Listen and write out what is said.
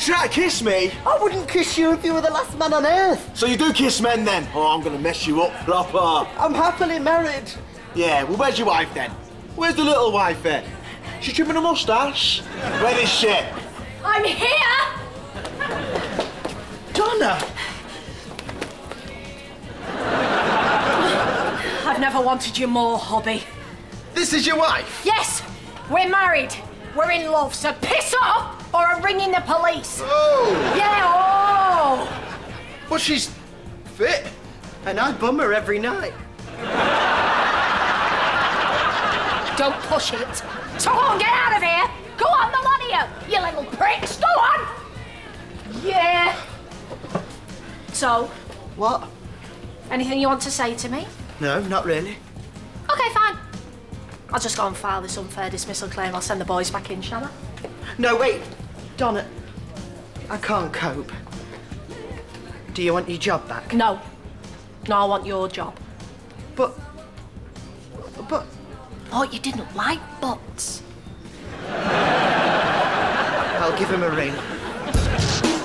try to kiss me? I wouldn't kiss you if you were the last man on earth. So you do kiss men then? Oh, I'm going to mess you up proper. I'm happily married. Yeah, well, where's your wife then? Where's the little wife then? She's trimming a moustache. Where is she? I'm here! Donna! I've never wanted you more, hobby. This is your wife? Yes! We're married. We're in love, so piss off or I'm ringing the police. Oh! Yeah, oh! Well, she's fit. And I bum her every night. Don't push it. So on, get out of here! Go on, the lot of you, you little pricks! Go on! Yeah. So? What? Anything you want to say to me? No, not really. OK, fine. I'll just go and file this unfair dismissal claim. I'll send the boys back in, shall I? No, wait. Donna, I can't cope. Do you want your job back? No. No, I want your job. But... Oh, you didn't like butts. I'll give him a ring.